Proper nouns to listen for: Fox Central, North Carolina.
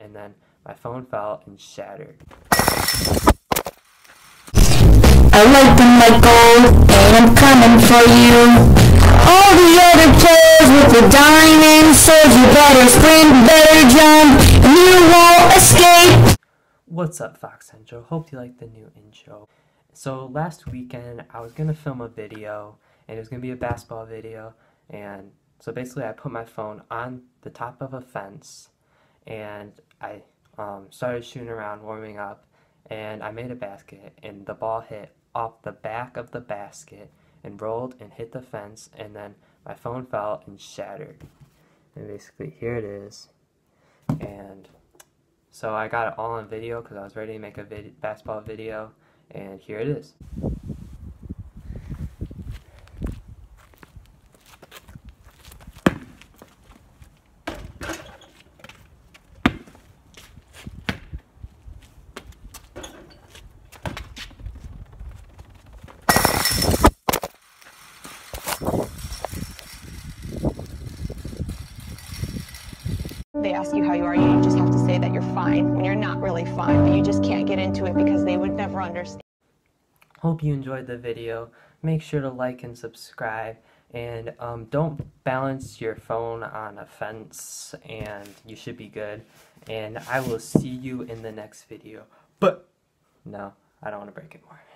and then my phone fell and shattered. I like them like gold, and I'm coming for you. All the other players with the diamond says you better sprint, better jump, and you won't escape. What's up, Fox Central? Hope you like the new intro. So last weekend, I was going to film a video, and it was going to be a basketball video, and so basically I put my phone on the top of a fence, and I started shooting around, warming up, and I made a basket, and the ball hit off the back of the basket and rolled and hit the fence, and then my phone fell and shattered. And basically here it is. And so I got it all on video because I was ready to make a basketball video, and here it is. They ask you how you are, you just have to say that you're fine when you're not really fine, but you just can't get into it because they would never understand. Hope you enjoyed the video. Make sure to like and subscribe, and don't balance your phone on a fence, and you should be good. And I will see you in the next video. But no, I don't want to break it more.